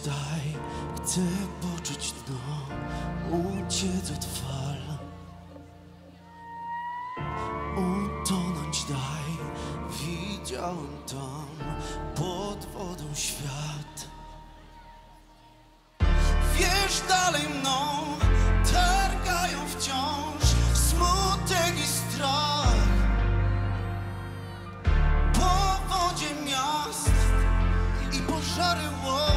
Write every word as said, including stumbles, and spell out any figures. Miłość daj, chcę poczuć dno, uciec od fal. Utonąć daj, widziałem tam pod wodą świat. Wiesz, dalej mną targają wciąż smutek i strach. Po wodzie miast i pożary łódź.